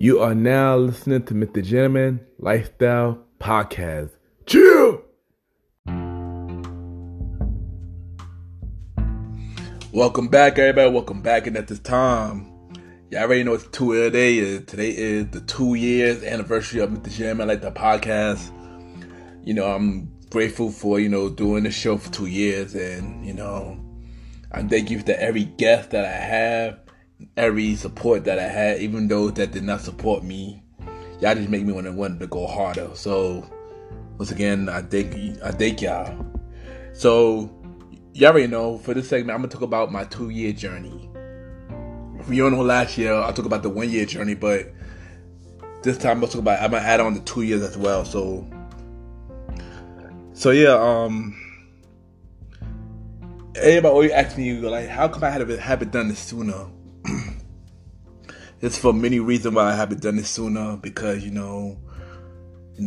You are now listening to Mr. Gentleman Lifestyle Podcast. Chill! Welcome back, everybody. Welcome back. And at this time, y'all already know what today is. Today is the 2 years anniversary of Mr. Gentleman Lifestyle Podcast. You know, I'm grateful for, you know, doing this show for 2 years. And, you know, I'm thankful to every guest that I have, every support that I had, even those that did not support me. Y'all just make me want to go harder. So, once again, I thank y'all. So, y'all already know, for this segment, I'm going to talk about my 2 year journey. If you don't know last year, I talked about the 1 year journey, but this time I'm going to add on the 2 years as well. So yeah, everybody always asks me, like, how come I haven't done this sooner? It's for many reasons why I haven't done this sooner, because, you know,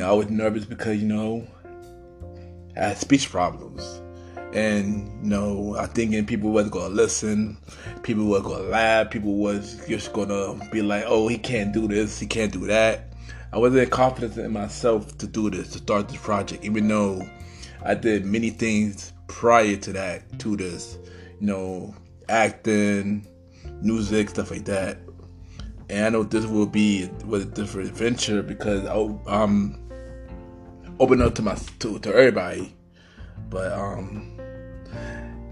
I was nervous because, you know, I had speech problems. And, you know, I thinking people wasn't going to listen, people wasn't going to laugh, people was just going to be like, oh, he can't do this, he can't do that. I wasn't confident in myself to do this, to start this project, even though I did many things prior to that, to this, you know, acting, music, stuff like that. And I know this was a different adventure because I'm open up to everybody. But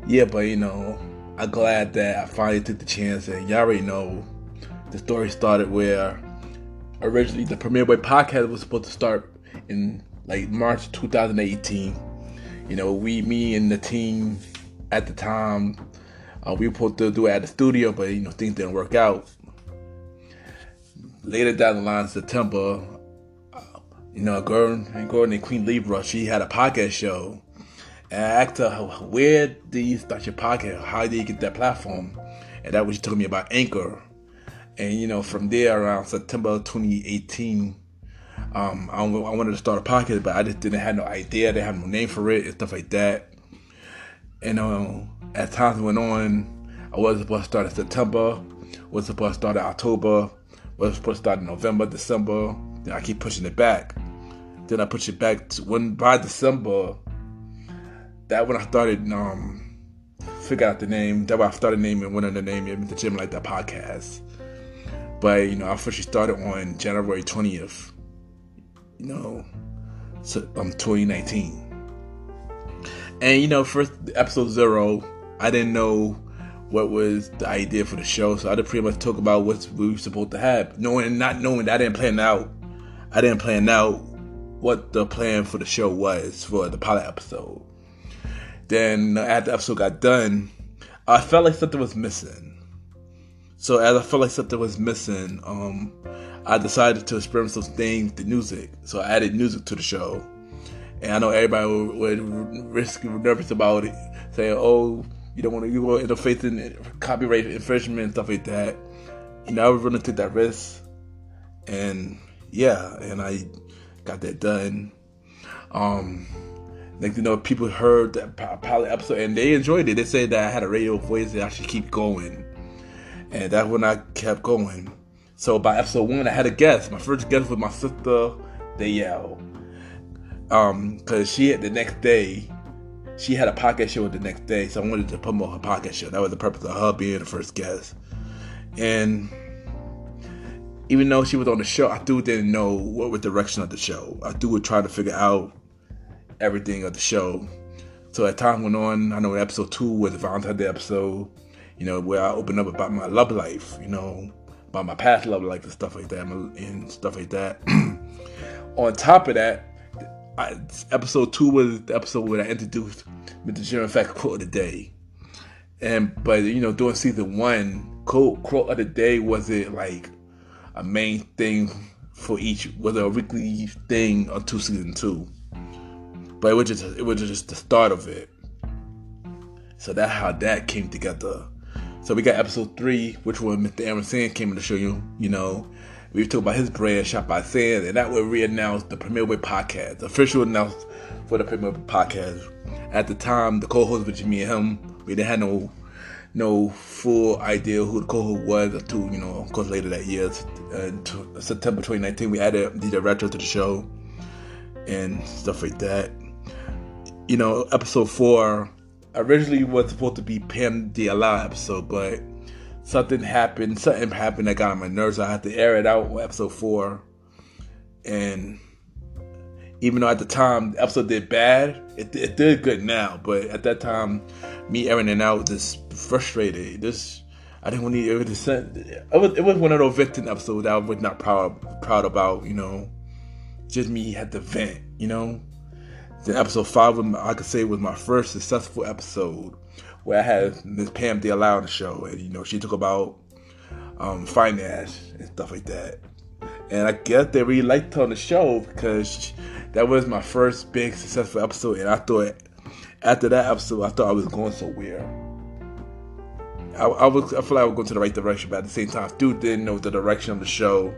yeah, but you know, I'm glad that I finally took the chance. And y'all already know the story started where originally the Premier Boy podcast was supposed to start in like March 2018. You know, me and the team at the time, we were supposed to do it at the studio, but you know, things didn't work out. Later down the line, September, you know, a girl named Queen Libra, she had a podcast show. And I asked her, where did you start your podcast? How did you get that platform? And that was she told me about Anchor. And, you know, from there around September 2018, I wanted to start a podcast, but I just didn't have no idea. They had no name for it and stuff like that. And as time went on, I was supposed to start in September, was supposed to start in October, was supposed to start in November, December. Then I keep pushing it back. Then I push it back to by December. That when I started figure out the name. That when I started naming one of the name Mr. Jim Like That Podcast. But you know, I officially started on January 20th. You know, so 2019. And you know, first episode 0, I didn't know what was the idea for the show, so I just pretty much talk about what we were supposed to have. Not knowing that I didn't plan out what the plan for the show was for the pilot episode. Then after the episode got done, I felt like something was missing. So as I felt like something was missing, I decided to experiment some things with music. So I added music to the show. And I know everybody was nervous about it, saying, oh, you don't want to, you want to interface in copyright infringement and stuff like that. You know, I was willing to take that risk, and yeah, and I got that done. Like, you know, people heard that pilot episode and they enjoyed it. They said that I had a radio voice that I should keep going, and that's when I kept going. So by episode 1, I had a guest. My first guest was my sister, Dayelle, because she had the next day. She had a podcast show the next day, so I wanted to promote her podcast show. That was the purpose of her being the first guest. And even though she was on the show, I still didn't know what was the direction of the show. I still would try to figure out everything of the show. So as time went on, I know episode 2 was the Valentine's Day episode, you know, where I opened up about my love life, you know, about my past love life and stuff like that. On top of that, episode 2 was the episode where I introduced Mr. Jim Fact Quote of the Day. But you know, during season 1, quote of the day wasn't like a main thing for each, was a weekly thing until season 2. But it was just the start of it. So that's how that came together. So we got episode 3, which was Mr. Aaron Sands came in to show you, you know. We talked about his brand, Shot By Sands, and that would re-announce the Premier Boy podcast, the official announcement for the Premier Boy podcast. At the time, the co-host was me and him. We didn't have no no full idea who the cohort was until, you know, of course, later that year. September 2019, we added DJ Retro to the show and stuff like that. You know, episode 4 originally was supposed to be Pam DeAllow episode, but something happened that got on my nerves, so I had to air it out with episode 4. And even though at the time the episode did bad, it did good now. But at that time, me airing it out was just frustrated. I didn't want to hear this. It was one of those venting episodes that I was not proud about, you know. Just me had to vent, you know. Then episode 5, I could say, was my first successful episode where I had Miss Pam DeAllow on the show. And, you know, she talked about finance and stuff like that. And I guess they really liked her on the show because that was my first big successful episode. And I thought, after that episode, I thought I was going somewhere. I feel like I was going to the right direction, but at the same time, I still didn't know the direction of the show.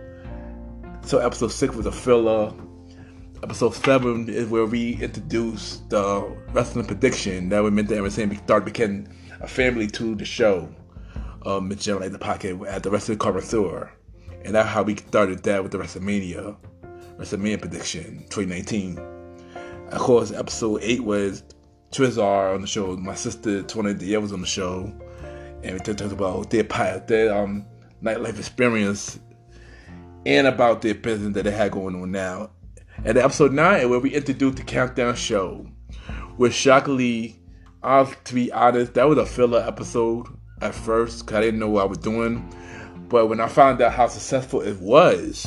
So episode 6 was a filler. Episode 7 is where we introduced the wrestling prediction that we meant to ever say we started becoming a family to the show. Mr. Gentleman, like the podcast at the wrestling connoisseur. And that's how we started that with the WrestleMania prediction 2019. Of course, episode 8 was Trizar on the show. My sister, 20 the year, was on the show. And we talked about their nightlife experience and about their business that they had going on now. And episode 9, where we introduced the countdown show, which shockingly, to be honest, that was a filler episode at first because I didn't know what I was doing. But when I found out how successful it was,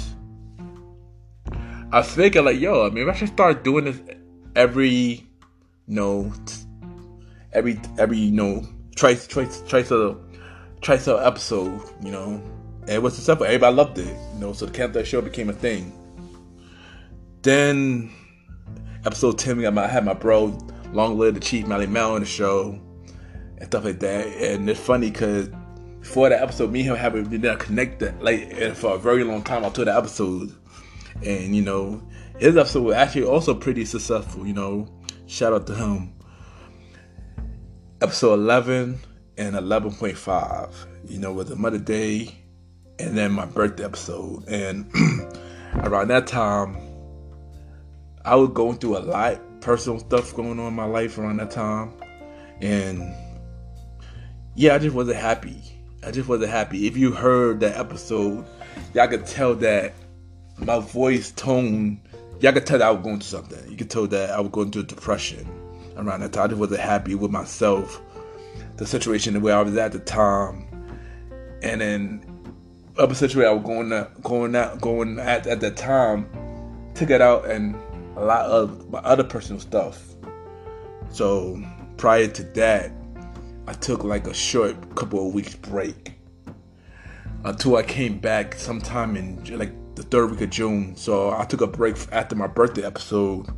I was thinking like, yo, maybe I should start doing this every episode, you know. And it was successful. Everybody loved it, you know. So the countdown show became a thing. Then, episode 10, I had my bro, Long Live the Chief, Mally Mel, on the show, and stuff like that. And it's funny, because before that episode, me and him haven't been connected, like, for a very long time until that episode. And, you know, his episode was actually also pretty successful, you know. Shout out to him. Episode 11 and 11.5, you know, with the Mother Day, and then my birthday episode. And around that time, I was going through a lot of personal stuff going on in my life around that time. And yeah, I just wasn't happy. If you heard that episode, y'all could tell that my voice tone, y'all could tell that I was going through something. You could tell that I was going through depression around that time. I just wasn't happy with myself, the situation where I was at the time. And then other situation I was going at that time, took it out and a lot of my other personal stuff. So prior to that, I took like a short couple of weeks break until I came back sometime in like the third week of June. So I took a break after my birthday episode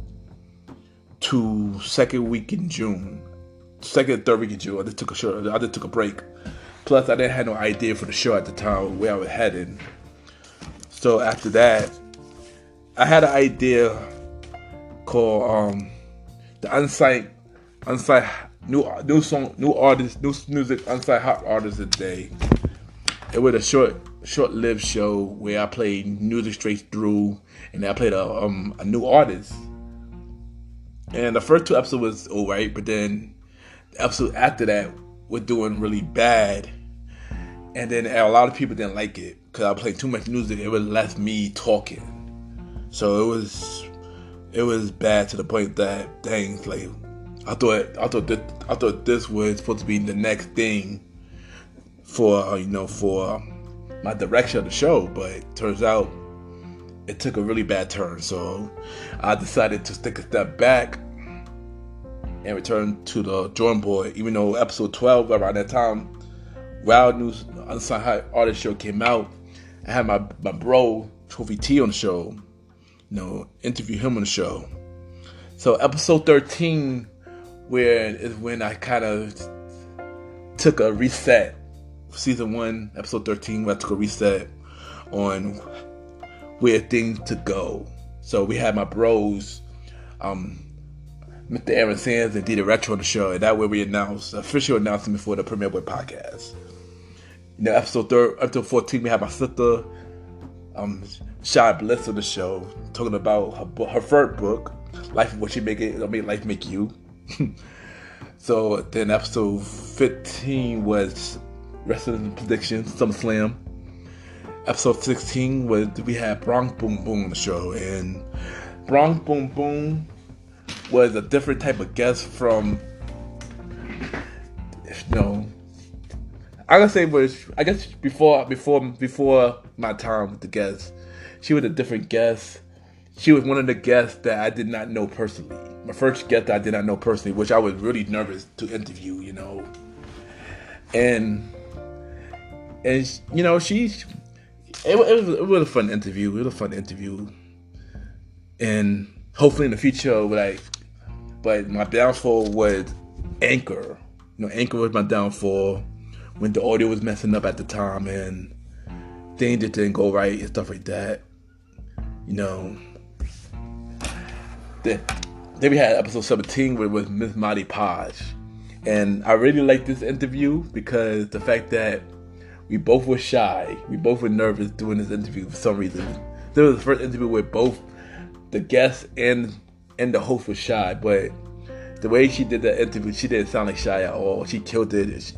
to second, third week in June. I just took a break. Plus, I didn't have no idea for the show at the time where I was headed. So after that, I had an idea called the unsigned new music unsigned hot artists a day. It was a short-lived show where I played music straight through, and I played a new artist. And the first 2 episodes was alright, but then the episode after that was doing really bad, and then a lot of people didn't like it because I played too much music. It was left me talking. So it was bad to the point that things like I thought this was supposed to be the next thing for, you know, for my direction of the show, but it turns out it took a really bad turn. So I decided to take a step back and return to the drawing board. Even though episode 12 around that time, Wild News Unsigned Artist Show came out, I had my bro Trophy T on the show. You know, interview him on the show. So episode 13, where is when I kind of took a reset. Season 1, episode 13, where I took a reset on where things to go. So we had my bros, Mr. Aaron Sands, and did a retro on the show, and that way we announced the official announcement for the Premier Boy podcast. You know, episode 14, we had my sister, Shy Bliss, on the show, talking about her third book, Life What You Make It, I mean, Life Make You. So then episode 15 was Wrestling Predictions, SummerSlam. Episode 16 was, we had Bronk Boom Boom on the show, and Bronk Boom Boom was a different type of guest from, you know, I gotta say, was, I guess before my time with the guest, she was a different guest. She was one of the guests that I did not know personally. My first guest that I did not know personally, which I was really nervous to interview, you know. And you know, it was a fun interview. It was a fun interview, and hopefully in the future, like. But my downfall was Anchor. You know, Anchor was my downfall when the audio was messing up at the time, and things just didn't go right and stuff like that. You know. Then we had episode 17 where it was Miss Marty Podge, and I really liked this interview because the fact that we both were shy. We both were nervous doing this interview for some reason. This was the first interview where both the guest and the host were shy, but the way she did that interview, she didn't sound like shy at all. She killed it.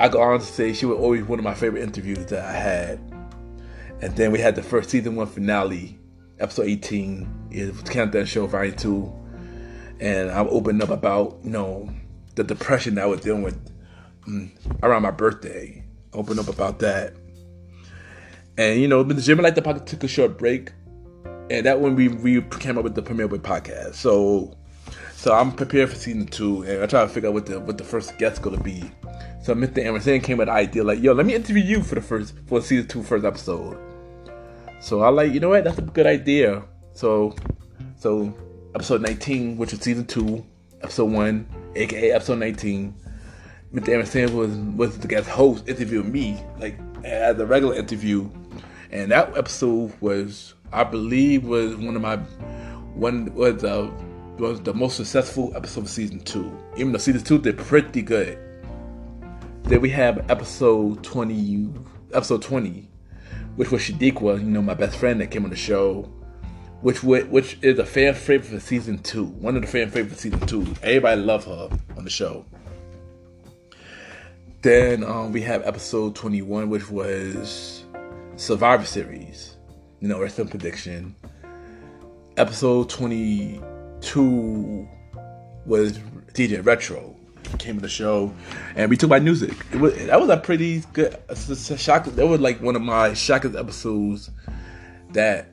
I can honestly say she was always one of my favorite interviews that I had. And then we had the first season 1 finale, episode 18. It was Countdown Show, Volume 2. And I opened up about, you know, the depression that I was dealing with around my birthday. Open up about that, and you know, Mr. Jimmy Like the Pocket took a short break, and that one we came up with the Premier Boy podcast. So I'm prepared for season 2, and I try to figure out what the first guest's gonna be. So Mr. Aaron Sands came with the idea like, yo, let me interview you for season 2 first episode. So I like, you know what, that's a good idea. So episode 19, which was season 2, episode 1, aka episode 19. Mr. Aaron Sands was the guest host interviewing me, like, as a regular interview. And that episode was, I believe, was the most successful episode of season 2. Even though season 2 did pretty good. Then we have episode 20, which was Shadiqua, you know, my best friend that came on the show, which is a fan favorite for season 2. One of the fan favorites for season 2. Everybody loved her on the show. Then we have episode 21, which was Survivor Series, you know, wrestling prediction. Episode 22 was DJ Retro, came to the show, and we took my music. That was a pretty good shock. That was like one of my shockest episodes that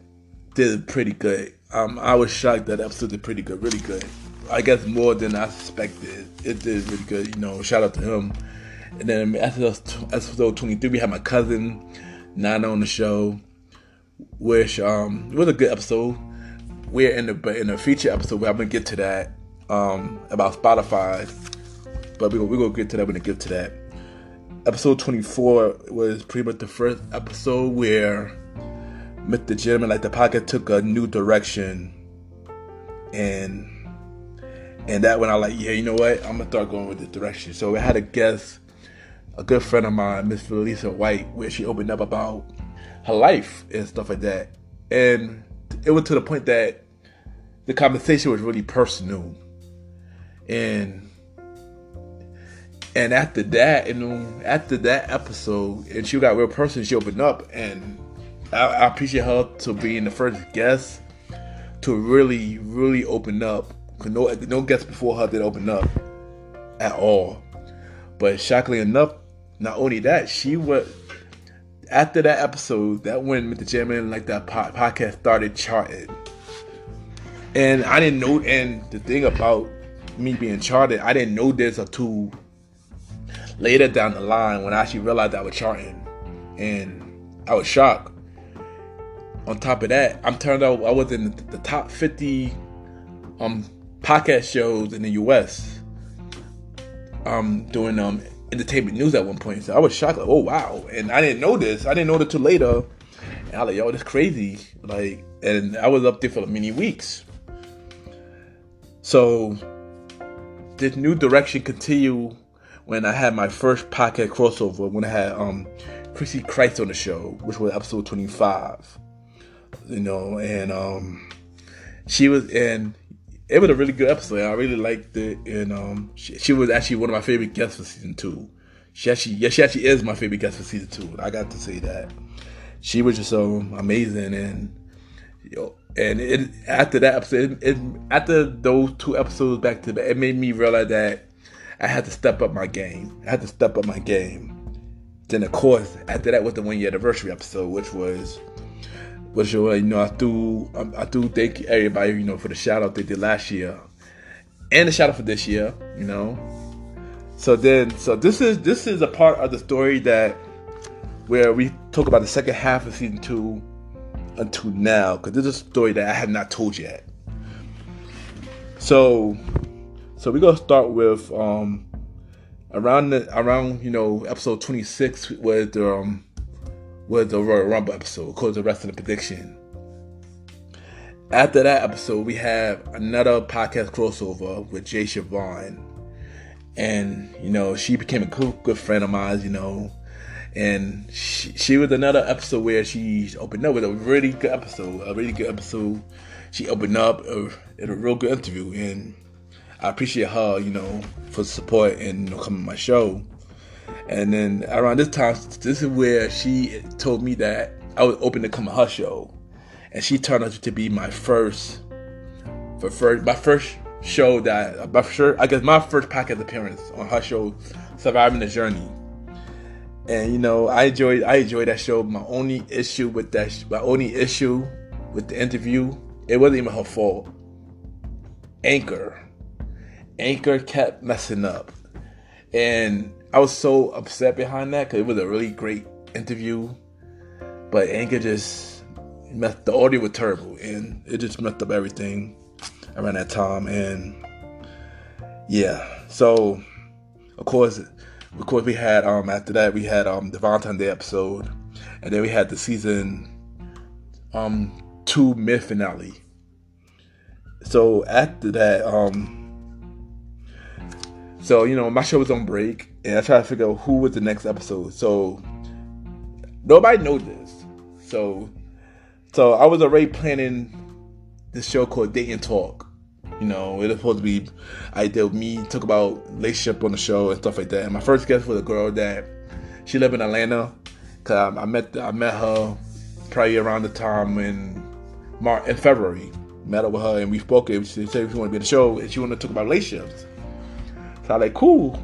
did pretty good. I was shocked that episode did pretty good, really good. I guess more than I suspected. It did really good, you know, shout out to him. And then episode 23, we had my cousin Nana on the show, which it was a good episode. We're in a feature episode where I'm gonna get to that about Spotify, but we're gonna get to that when I get to that. Episode 24 was pretty much the first episode where Mr. Gentleman Like the Pocket took a new direction, and that when I like, yeah, you know what, I'm gonna start going with this direction. So I had a guest. A good friend of mine, Miss Felisa White, where she opened up about her life and stuff like that. And it was to the point that the conversation was really personal. And after that, you know, after that episode, and she got real personal, she opened up, and I appreciate her to being the first guest to really, really open up. Cause no guest before her did open up at all. But shockingly enough, not only that, she was, after that episode, that when Mr. Gentleman Like That podcast started charting. And I didn't know, and the thing about me being charted, I didn't know this until later down the line when I actually realized I was charting. And I was shocked. On top of that, I'm turned out I was in the top 50 podcast shows in the US. Doing entertainment news at one point, so I was shocked. Like, oh wow! And I didn't know this. I didn't know this till later. And I was like, yo, this crazy. Like, and I was up there for many weeks. So this new direction continue when I had my first podcast crossover, when I had Chrissy Christ on the show, which was episode 25. You know, and it was a really good episode. I really liked it, and she was actually one of my favorite guests for season 2. She actually is my favorite guest for season 2. I got to say that. She was just so amazing, and you know, and it, after that episode, after those 2 episodes back to back, it made me realize that I had to step up my game. Then of course, after that was the 1-year anniversary episode, which was, you know, I do thank everybody, you know, for the shout out they did last year, and the shout out for this year, you know. So this is a part of the story that where we talk about the second half of season 2 until now, because this is a story that I have not told yet. So we're gonna start with around you know, episode 26 was the Royal Rumble episode called The Wrestling Prediction. After that episode, we have another podcast crossover with Jay Siobhan, and you know, she became a good friend of mine, you know. And she was another episode where she opened up with a really good episode. She opened up in a real good interview, and I appreciate her, you know, for support and, you know, coming to my show. And then around this time, this is where she told me that I was open to come to her show, and she turned out to be my first podcast appearance on her show, Surviving the Journey. And you know, I enjoyed that show. My only issue with the interview, it wasn't even her fault. Anchor kept messing up, and I was so upset behind that, because it was a really great interview, but Anchor just messed. The audio was terrible, and it just messed up everything around that time. And yeah, so of course, we had after that we had the Valentine's Day episode, and then we had the season 2 mid finale. So after that, so you know, my show was on break, and I tried to figure out who was the next episode. So nobody knows this. So I was already planning this show called Date Night Talk. You know, it was supposed to be, I did me talk about relationship on the show and stuff like that. And my first guest was a girl that she lived in Atlanta, cause I met her probably around the time in February. Met up with her and we spoke. And she said she wanted to be on the show and she wanted to talk about relationships. So I was like, cool.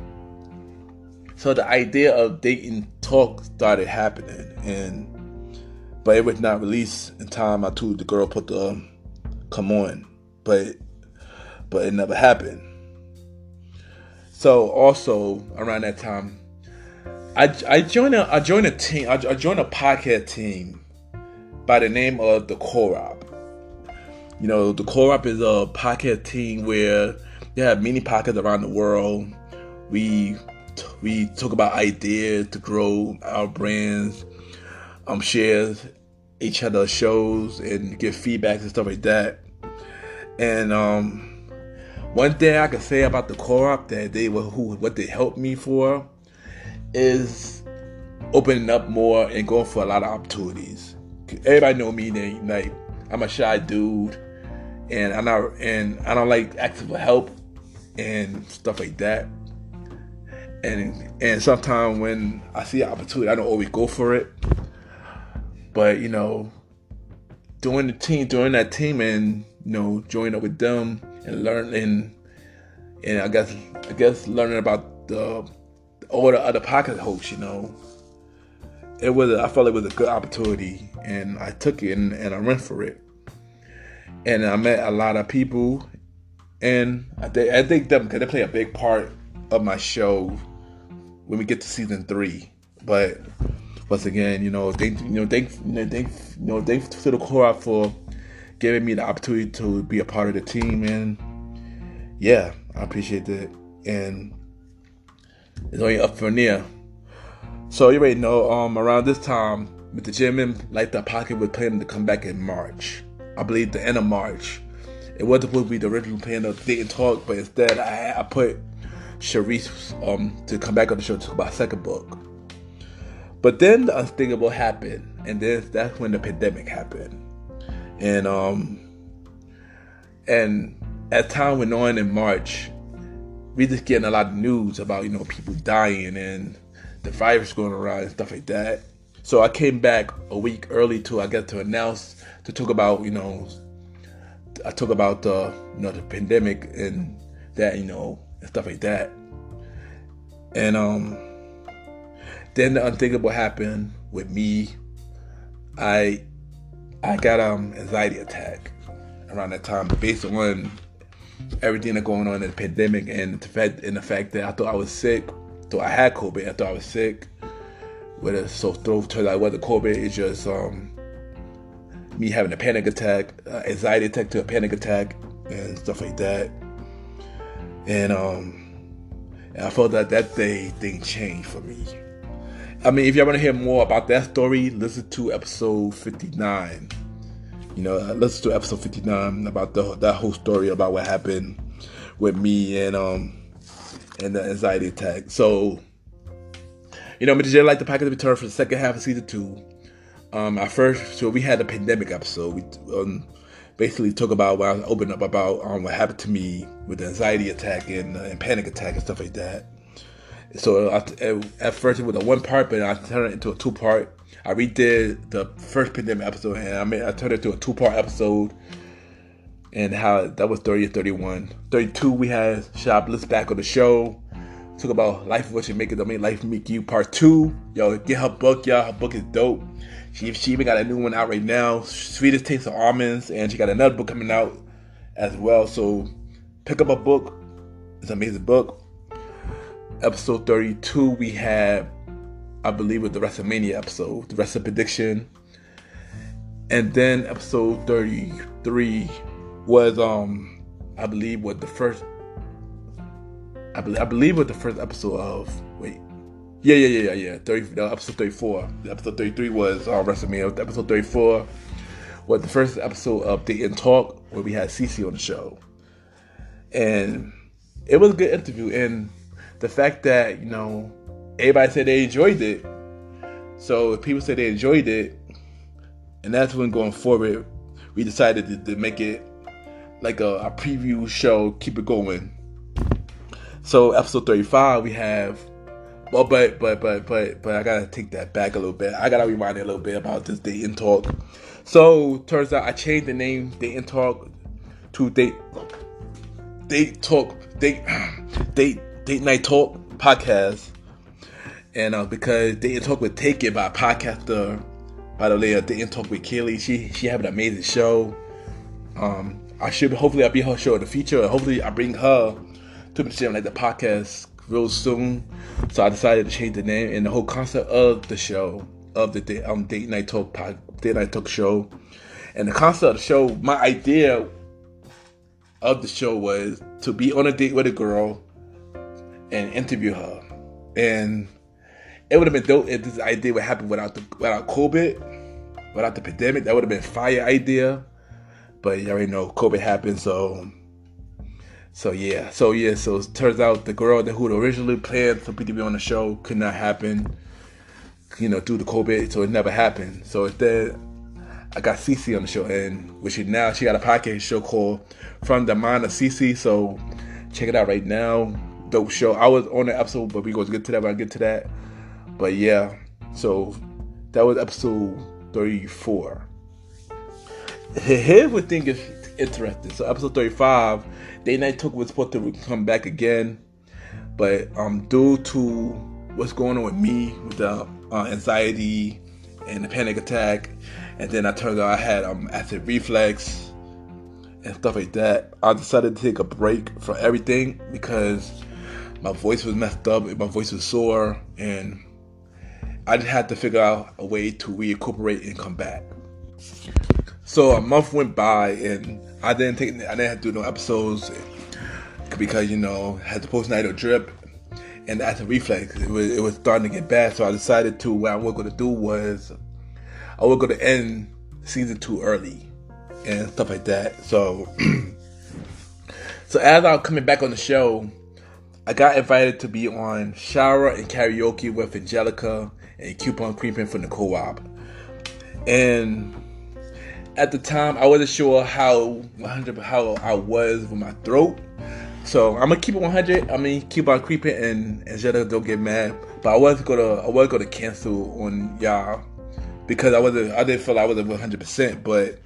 So the idea of dating talk started happening, but it was not released in time. I told the girl put the come on, but it never happened. So also around that time, I joined a podcast team by the name of The Co-op. You know, The Co-op is a podcast team where they have many podcasts around the world. We talk about ideas to grow our brands, share each other's shows and give feedbacks and stuff like that. And one thing I can say about The Co-op that what they helped me for is opening up more and going for a lot of opportunities. Everybody know me, they like I'm a shy dude, and I don't like asking for help and stuff like that. And sometimes when I see an opportunity, I don't always go for it. But you know, doing that team and, you know, join up with them and learning, and I guess learning about all the other podcast hosts. You know, I felt it was a good opportunity, and I took it and I went for it, and I met a lot of people, and I think them because they play a big part of my show when we get to season 3. But once again, you know, thanks to The Co-op for giving me the opportunity to be a part of the team, and yeah, I appreciate that. And it's only up from there. So you already know, around this time, Mr. Gentleman, like that pocket was planning to come back in March. I believe the end of March It wasn't supposed to be the original plan of Date and Talk, but instead I put Sharice to come back on the show to talk about second book. But then the unthinkable happened, and that's when the pandemic happened. And as time went on in March, we just getting a lot of news about, you know, people dying and the virus going around and stuff like that. So I came back a week early to talk about, you know, I talk about the, you know, the pandemic and that, you know, and stuff like that. And then the unthinkable happened with me. I got anxiety attack around that time based on everything that's going on in the pandemic and the fact that I thought I was sick. So I had COVID. I thought I was sick. So turns out it wasn't COVID. It's just me having a panic attack, anxiety attack to a panic attack, and stuff like that. And I felt that that day thing changed for me. I mean, if y'all want to hear more about that story, listen to episode 59. You know, listen to episode 59 about that whole story about what happened with me and the anxiety attack. So, you know, Mr. J Like the Podcast returned for the second half of season 2. So we had a pandemic episode. We basically talked about when I opened up about what happened to me with the anxiety attack and panic attack and stuff like that. So at first it was a 1-part, but I turned it into a 2-part. I redid the first pandemic episode, and I turned it into a 2-part episode. And how that was 30 and 31. 32, we had Shop List back on the show. Talk about Life of What You Make It. I mean, Life Make You Part 2. Yo, get her book, y'all. Her book is dope. She even got a new one out right now. Sweetest Taste of Almonds. And she got another book coming out as well. So pick up a book. It's an amazing book. Episode 32, we had, I believe, with the WrestleMania episode. The wrestling prediction. And then episode 33... was I believe was the first episode of episode 34. Episode 33 was WrestleMania. Episode 34 was the first episode of Date and Talk where we had Cece on the show, and it was a good interview. And the fact that, you know, everybody said they enjoyed it, so if people said they enjoyed it, and that's when going forward we decided to make it like a preview show, keep it going. So episode 35, we have. Well, but I gotta take that back a little bit. I gotta remind you a little bit about this Date and Talk. So turns out I changed the name Date and Talk to Date Night Talk Podcast, and because Date and Talk was taken by a podcaster by the way, Date and Talk with Kaylee. She had an amazing show. Hopefully I'll be her show in the future. Hopefully I bring her to the show, like the podcast, real soon. So I decided to change the name and the whole concept of the show, of the Date Night Talk show. And the concept of the show, my idea of the show was to be on a date with a girl and interview her. And it would have been dope if this idea would happen without COVID, without the pandemic. That would have been a fire idea. But you already know COVID happened, so it turns out the girl that who originally planned for me to be on the show could not happen, you know, due to COVID, so it never happened. So instead, I got Cece on the show, and she got a podcast show called From the Mind of Cece. So check it out right now, dope show. I was on the episode, but we gonna get to that when I get to that. But yeah, so that was episode 34. Here's what I think is interesting. So episode 35, Date Night Talk was supposed to come back again, but due to what's going on with me with the anxiety and the panic attack, and then I turned out I had acid reflux and stuff like that, I decided to take a break from everything because my voice was messed up, my voice was sore, and I just had to figure out a way to reincorporate and come back. So a month went by and I didn't have to do no episodes because, you know, I had the post-natal drip and as a reflex, it was starting to get bad. So I decided to, what I was going to do was I was going to end season 2 early and stuff like that. So So as I'm coming back on the show, I got invited to be on Shower and Karaoke with Angelica and Coupon Creeping from the Co-op. And at the time, I wasn't sure how I was with my throat. So I'm gonna keep it 100. I mean, Coupon Creeping and Angelica, don't get mad. But I wasn't gonna cancel on y'all because I didn't feel like I wasn't 100%. But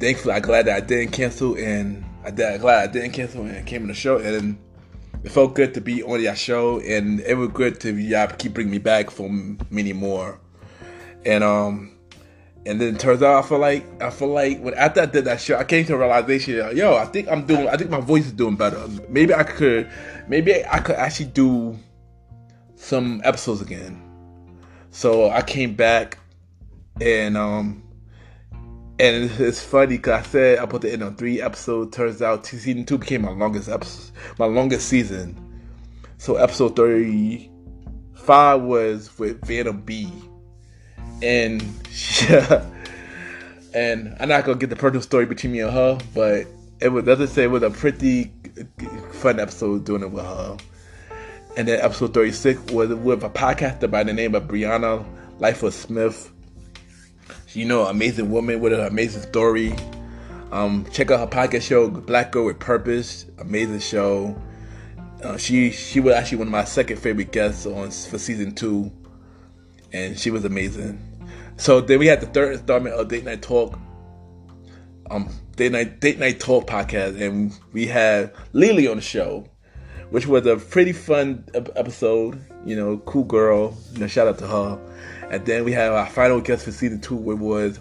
thankfully, I'm glad that I didn't cancel, and I came on the show, and it felt good to be on y'all show, and it was good to y'all keep bringing me back for many more. And then it turns out I feel like when after I did that show, I came to a realization, I think my voice is doing better. Maybe I could actually do some episodes again. So I came back, and it's funny because I said I put the end on 3 episodes. Turns out season 2 became my longest season. So episode 35 was with Venom B, and I'm not gonna get the personal story between me and her, but it was a pretty fun episode doing it with her. And then episode 36 was with a podcaster by the name of Brianna Lifer Smith. You know, amazing woman with an amazing story. Check out her podcast show, Black Girl with Purpose. Amazing show. She was actually one of my second favorite guests for season 2, and she was amazing. So then we had the third installment of Date Night Talk, Date Night Talk podcast, and we had Lily on the show, which was a pretty fun episode. You know, cool girl. You know, shout out to her. And then we have our final guest for season 2, which was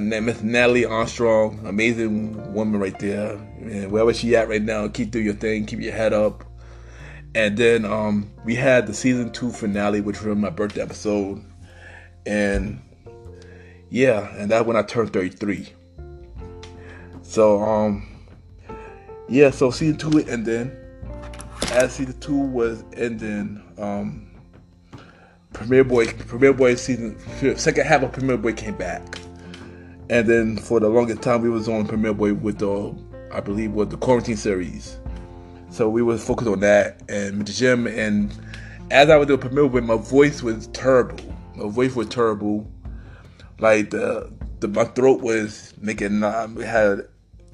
Miss Natalie Armstrong, amazing woman right there. And wherever she at right now, keep doing your thing, keep your head up. And then we had the season 2 finale, which was my birthday episode. And yeah, and that's when I turned 33. So so season 2 ended. As season 2 was ending, Premier Boy season, second half of Premier Boy came back, and then for the longest time we was on Premier Boy with I believe the quarantine series, so we was focused on that and the gym. And as I was doing Premier Boy, my voice was terrible. Like my throat was making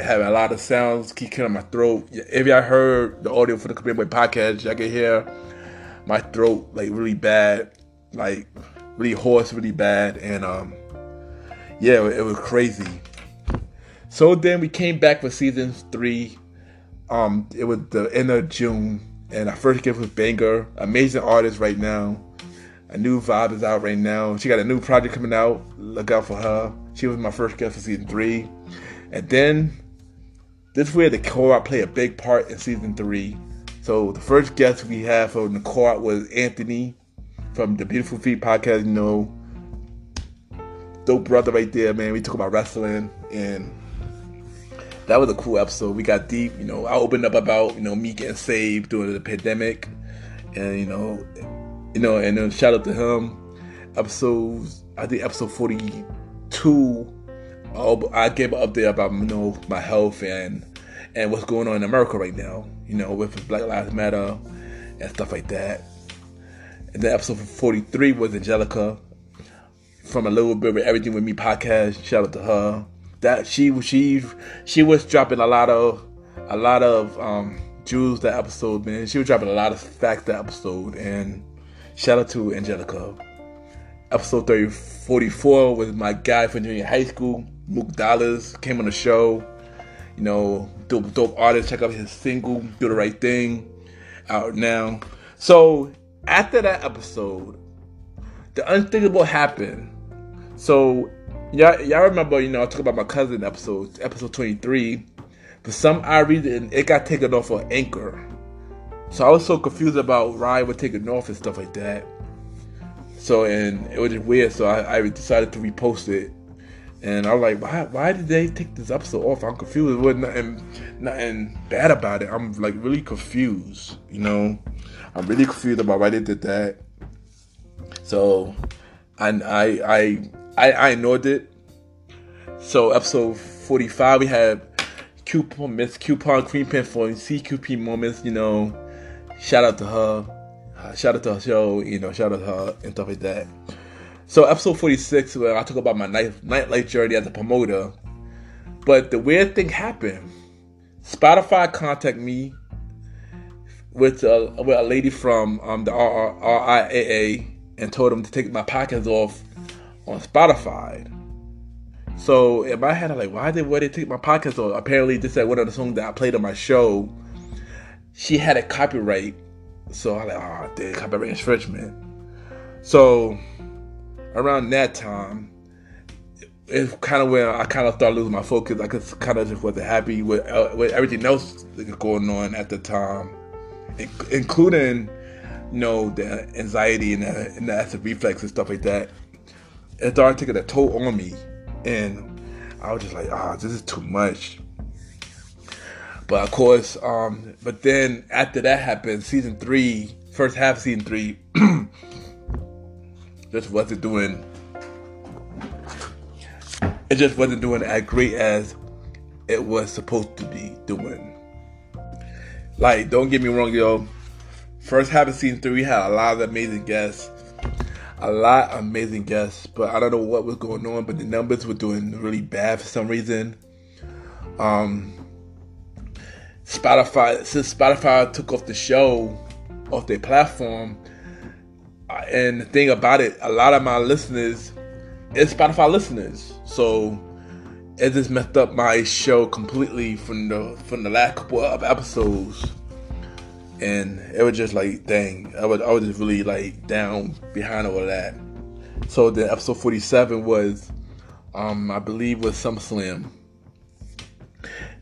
having a lot of sounds keep killing my throat. If y'all heard the audio for the Premier Boy podcast, y'all can hear my throat really bad, really hoarse, really bad, and it was crazy. So then we came back for season 3. It was the end of June, and our first guest was Banger, amazing artist right now. A new vibe is out right now. She got a new project coming out. Look out for her. She was my first guest for season 3, and then this is where the co-op played a big part in season 3. So the first guest we had for the co-op was Anthony from the Beautiful Feet Podcast. You know, dope brother right there, man. We talk about wrestling, and that was a cool episode. We got deep. You know, I opened up about me getting saved during the pandemic, and and then shout out to him. Episodes, I think episode 42, I gave an update about my health and what's going on in America right now, with Black Lives Matter and stuff like that. And then episode 43 was Angelica from A Little Bit of Everything With Me podcast. Shout out to her. That she was dropping a lot of jewels that episode, man. She was dropping a lot of facts that episode, and shout out to Angelica. Episode 44 was my guy from junior high school, Mook Dollars, came on the show. Dope artist. Check out his single, Do the Right Thing, out now. So after that episode, the unthinkable happened. So y'all remember, I talked about my cousin episode 23. For some odd reason, it got taken off of Anchor. So I was so confused about Ryan was taking off and stuff like that. So, and it was just weird. So I decided to repost it. And I was like, why did they take this episode off? I'm confused. It wasn't nothing bad about it. I'm really confused, I'm really confused about why they did that. So, and I ignored it. So episode 45, we had coupon, Miss Coupon Queen Pen for CQP Moments, you know, shout out to her, shout out to her show, you know, shout out to her and stuff like that. So episode 46, where I talk about my nightlife journey as a promoter. But the weird thing happened. Spotify contacted me with a lady from the RIAA and told them to take my podcast off on Spotify. So in my head, I'm like, why would they take my podcast off? Apparently, this is one of the songs that I played on my show. She had a copyright. So I'm like, oh, dang, copyright infringement. So around that time, it's kind of where I kind of started losing my focus. I kind of just wasn't happy with everything else going on at the time, including, you know, the anxiety and the acid reflex and stuff like that. It started taking a toll on me, and I was just like, this is too much. But of course, but then after that happened, season 3, first half season 3, it just wasn't doing as great as it was supposed to be doing. Like, don't get me wrong, yo. First half of season 3, we had a lot of amazing guests, but I don't know what was going on, but the numbers were doing really bad for some reason. Spotify took off the show off their platform, and the thing about it, a lot of my listeners is Spotify listeners, so it just messed up my show completely from the last couple of episodes. And it was just like, dang, I was just really like down behind all that. So the episode 47 was, I believe, was SummerSlam.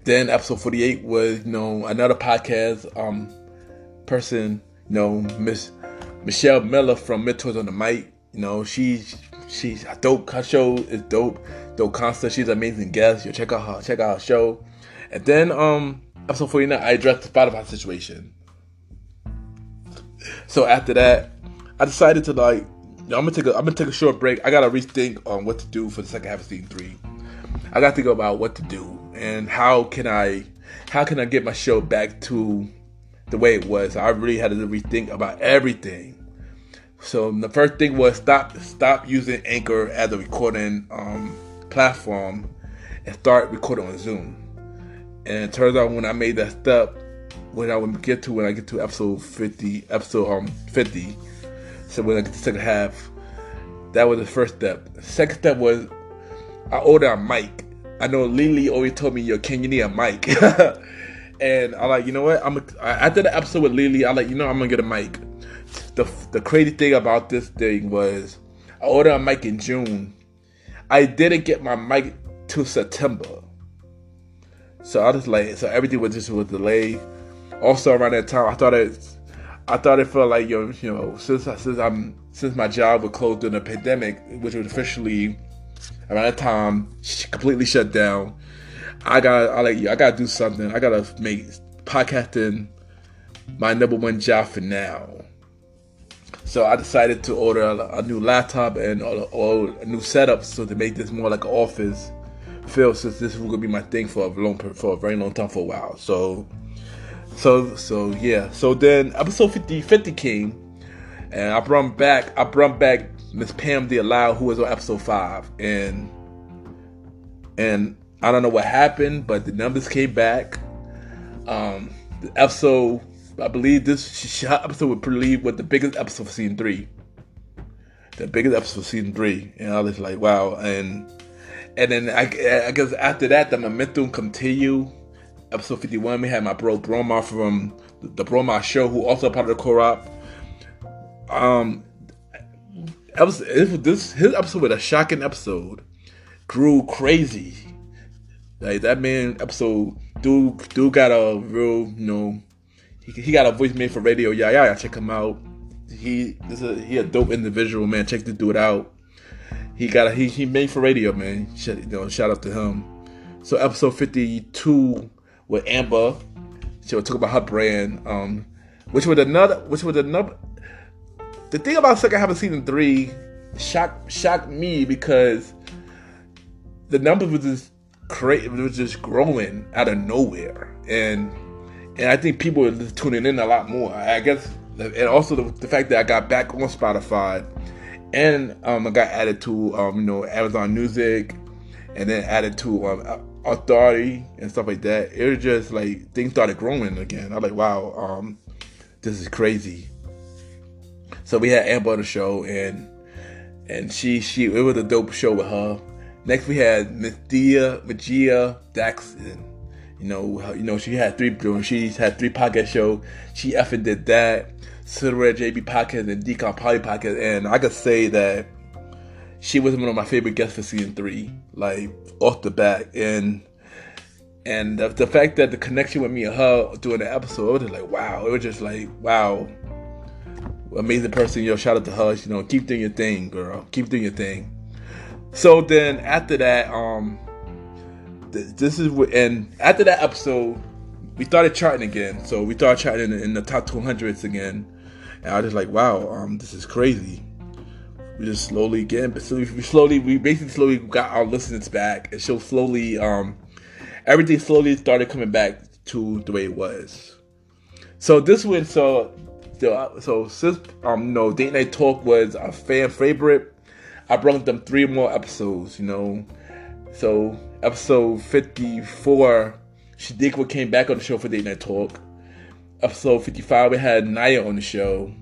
Then episode 48 was, you know, another podcast person, you know, Miss Michelle Miller from Mentors on the Mic. You know, she's dope. Her show is dope. Dope Consta. She's an amazing guest. You check out her show. And then episode 49, I addressed the Spotify situation. So after that, I decided to like, I'm gonna take a short break. I gotta rethink on what to do for the second half of season 3. I gotta think about what to do and how can I get my show back to the way it was. I really had to rethink about everything. So the first thing was stop using Anchor as a recording platform and start recording on Zoom. And it turns out when I made that step, when I get to episode 50, so when I get to second half, that was the first step. Second step was, I ordered a mic. I know Lily always told me, yo, Ken, you need a mic. And I'm like, you know what, after the episode with Lily, I'm like, you know, I'm gonna get a mic. The crazy thing about this thing was, I ordered a mic in June. I didn't get my mic till September. So I just like, so everything was just with delay. Also around that time, I thought it felt like, you know, since my job was closed during the pandemic, which was officially around that time completely shut down, I gotta do something. I gotta make podcasting my number one job for now. So I decided to order a new laptop and all a new setup, so to make this more like an office feel, since this was gonna be my thing for a very long time for a while. So yeah. So then episode 50 came, and I brought back Miss Pam DeAllow, who was on episode 5, and I don't know what happened, but the numbers came back. The episode, I believe this episode would probably be the biggest episode of season 3. The biggest episode of season 3, and I was like, wow. And then I guess after that, the momentum continued. Episode 51, we had my bro Bromar from the Bromar Show, who also part of the co-op. His episode was a shocking episode. Grew crazy. Like, that man episode, dude got a real, you know, he got a voice made for radio. Yeah, check him out. He a dope individual, man. Check the dude out. He made for radio, man. You know, shout out to him. So episode 52. With Amber, she would talk about her brand, which was another. The thing about second half of season 3 shocked me, because the numbers was just it was just growing out of nowhere, and I think people are tuning in a lot more. I guess, and also the fact that I got back on Spotify, and I got added to Amazon Music, and then added to Authority and stuff like that. It was just like things started growing again. I'm like, wow, this is crazy. So we had Amber on the show, and she it was a dope show with her. Next we had Miss Magia Daxton. She had three podcast shows. She effing did that. Silverware JB podcast and Decon Poly podcast. And I could say that she was one of my favorite guests for season 3, like off the bat. And the fact that the connection with me and her during the episode, it was like wow. It was just like wow, amazing person. Shout out to her. Keep doing your thing, girl. Keep doing your thing. So then after that, after that episode, we started charting again. So we started charting in the top 200s again. And I was just like, wow, this is crazy. We just slowly again, but we basically slowly got our listeners back. And so slowly, everything slowly started coming back to the way it was. So this went, since Date Night Talk was a fan favorite, I brought them 3 more episodes, So episode 54, Shadiqua came back on the show for Date Night Talk. Episode 55, we had Naya on the show.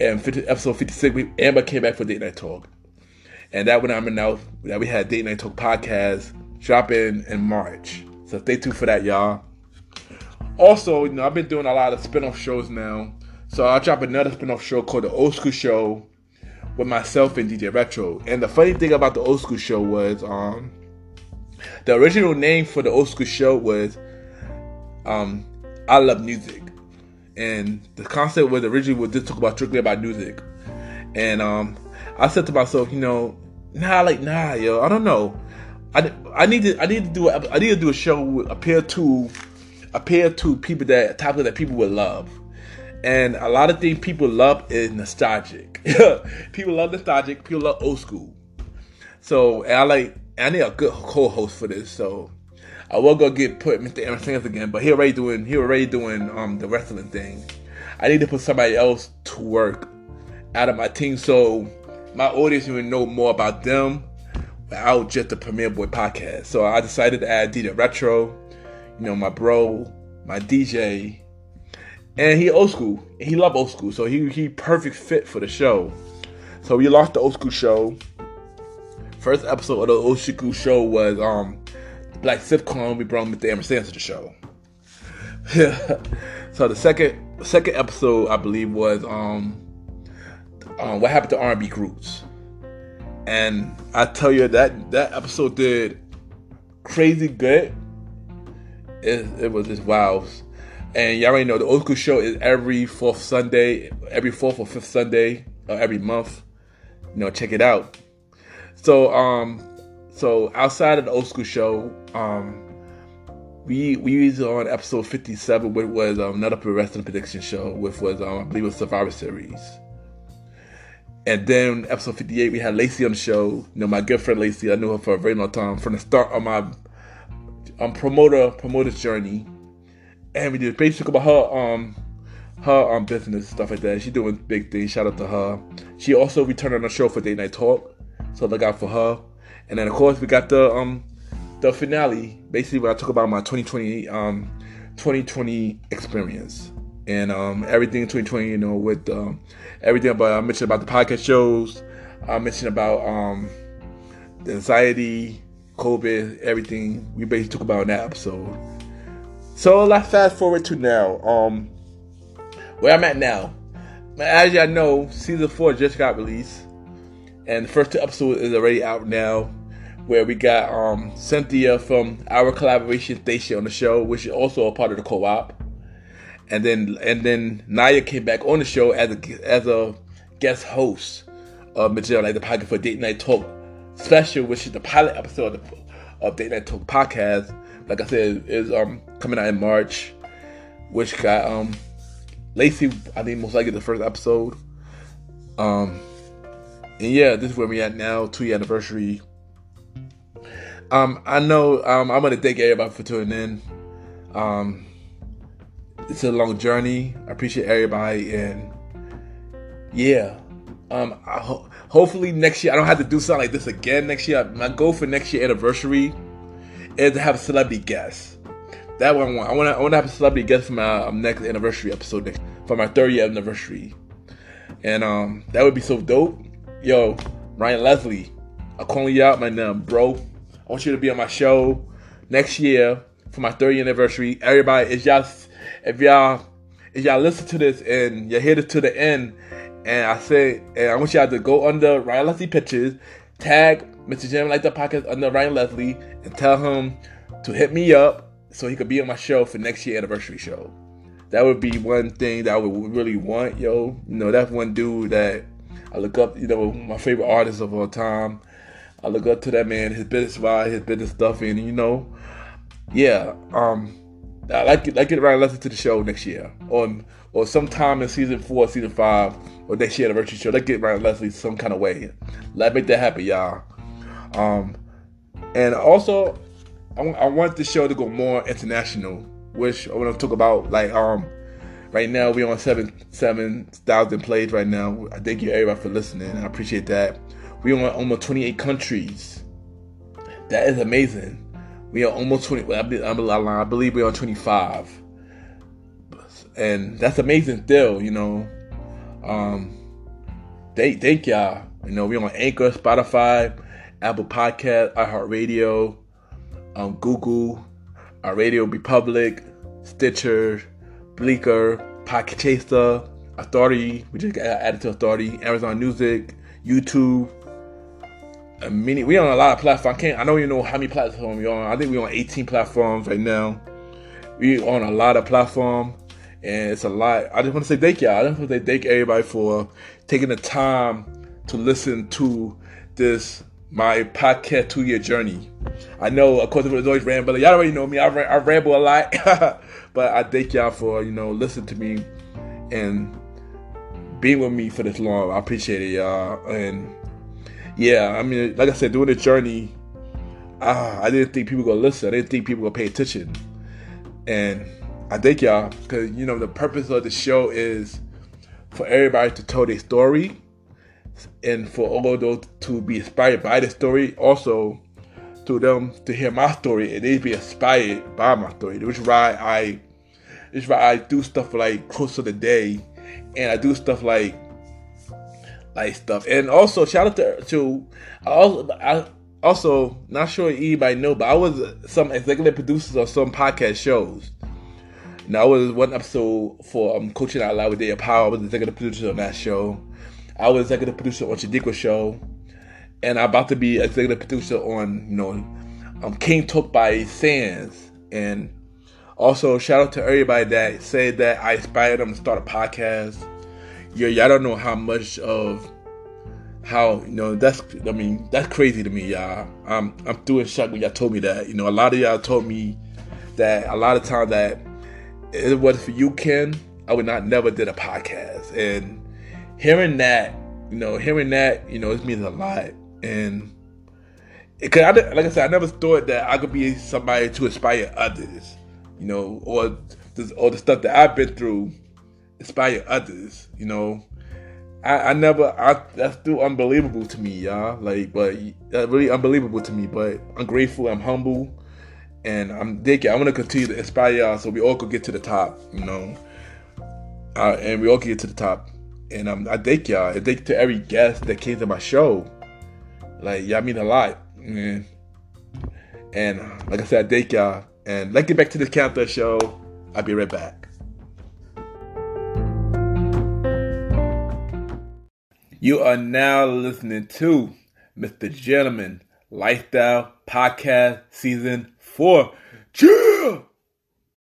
And episode 56, Amber came back for Date Night Talk. And that one I'm announced that we had Date Night Talk podcast dropping in March. So stay tuned for that, y'all. Also, I've been doing a lot of spin-off shows now. So I'll drop another spin-off show called The Old School Show with myself and DJ Retro. And the funny thing about The Old School Show was, the original name for The Old School Show was, I Love Music. And the concept was originally was just talk about strictly about music. And I said to myself, I don't know. I need to do a show with appeal to people that people would love. And a lot of things people love is nostalgic. People love nostalgic. People love old school. So I need a good co-host for this. So I will go put Mr. Aaron Sands again, but he already doing the wrestling thing. I need to put somebody else to work out of my team, so my audience will know more about them without just the Premier Boy podcast. So I decided to add DJ Retro, my bro, my DJ. And he old school. He loved old school. So he perfect fit for the show. So we launched the Old School Show. First episode of the Old School Show was Black Sitcom. We brought Mr. Aaron Sands to the show. So the second episode, I believe, was What Happened to R&B Groups. And I tell you that episode did crazy good. It was just wow. And y'all already know the Old School Show is every 4th or 5th Sunday of every month. Check it out. So, outside of the Old School Show, we was on episode 57, which was another wrestling prediction show, which was I believe it was Survivor Series. And then episode 58, we had Lacey on the show. My good friend Lacey, I knew her for a very long time from the start of my promoter's journey. And we did basically about her business, stuff like that. She's doing big things. Shout out to her. She also returned on the show for Date Night Talk, so look out for her. And then of course we got the finale, basically where I talk about my 2020 experience and everything in 2020. With everything about I mentioned about the podcast shows, I mentioned about the anxiety, COVID, everything. We basically talk about in that episode. So let's fast forward to now, where I'm at now. As y'all know, season 4 just got released, and the first 2 episodes is already out now, where we got Cynthia from our Collaboration Station on the show, which is also a part of the co-op, and then Naya came back on the show as a guest host of Michelle Like the Pocket for Date Night Talk Special, which is the pilot episode of Date Night Talk podcast. Like I said, is coming out in March, which got Lacey, I think most likely the first episode. And yeah, this is where we at now, 2-year anniversary. I know I want to thank everybody for tuning in. It's a long journey. I appreciate everybody, and yeah. Hopefully next year I don't have to do something like this again. Next year, my goal for next year anniversary is to have a celebrity guest. That one I want to have a celebrity guest for my next anniversary episode for my 30th anniversary, and that would be so dope. Yo, Ryan Leslie, I'm calling you out, my name, bro. I want you to be on my show next year for my 30th anniversary. Everybody, if y'all listen to this and you hear it to the end. And I want y'all to go under Ryan Leslie Pictures, tag Mr. Gentleman Like That Podcast under Ryan Leslie, and tell him to hit me up so he could be on my show for next year's anniversary show. That would be one thing that I would really want, yo. You know, that's one dude that I look up, you know, my favorite artist of all time. I look up to that man, his business vibe, his business stuff, and you know, yeah. I like it Ryan Leslie to the show next year. Or sometime in season 4, season 5, or next year anniversary show. Let's get Ryan Leslie some kind of way. Let's make that happen, y'all. And also, I want the show to go more international, which I want to talk about. Like right now, we're on 7,000 plays right now. I thank you everybody for listening. I appreciate that. We're on almost 28 countries. That is amazing. We are almost 20. I believe we're on 25. And that's amazing still, you know. They thank y'all. You know, we're on Anchor, Spotify, Apple Podcast, iHeartRadio, Google, Radio Public, Stitcher, Breaker, Podchaser, Authority. We just got added to Authority, Amazon Music, YouTube. We on a lot of platforms. I don't even know how many platforms we're on. I think we're on 18 platforms right now. We on a lot of platforms. And it's a lot. I just want to say thank y'all. I just want to say thank everybody for taking the time to listen to this, my podcast 2-year journey. I know, of course, it was always rambling. Y'all already know me. I ramble a lot. But I thank y'all for, you know, listening to me and being with me for this long. I appreciate it, y'all. And yeah, I mean, like I said, doing the journey, I didn't think people were going to listen. I didn't think people were going to pay attention. And I thank y'all, because, you know, the purpose of the show is for everybody to tell their story and for all of those to be inspired by the story. Also, to them to hear my story and they be inspired by my story, which is why I do stuff like Close of the Day, and I do stuff like stuff. And also, shout out to, not sure anybody know, but I was some executive producer of some podcast shows. Now, I was one episode for Coaching Out Loud with Dave Powell. I was the executive producer on that show. I was executive producer on Shadika's show. And I'm about to be executive producer on, you know, King Talk by Sands. And also, shout out to everybody that said that I inspired them to start a podcast. Y'all don't know that's crazy to me, y'all. I'm through in shock when y'all told me that. You know, a lot of y'all told me that a lot of times that if it wasn't for you, Ken, I would never did a podcast. And hearing that, it means a lot. And because, like I said, I never thought that I could be somebody to inspire others, you know, or the stuff that I've been through inspire others, you know. That's still unbelievable to me, y'all. Like, but that's really unbelievable to me. But I'm grateful. I'm humble. And I'm thinking, I want to continue to inspire y'all so we all could get to the top, you know. And we all could get to the top. And I thank y'all. I thank to every guest that came to my show. Like, y'all mean a lot, man. And like I said, I thank y'all. And let's get back to the counter show. I'll be right back. You are now listening to Mr. Gentleman Lifestyle Podcast Season 4. Chill!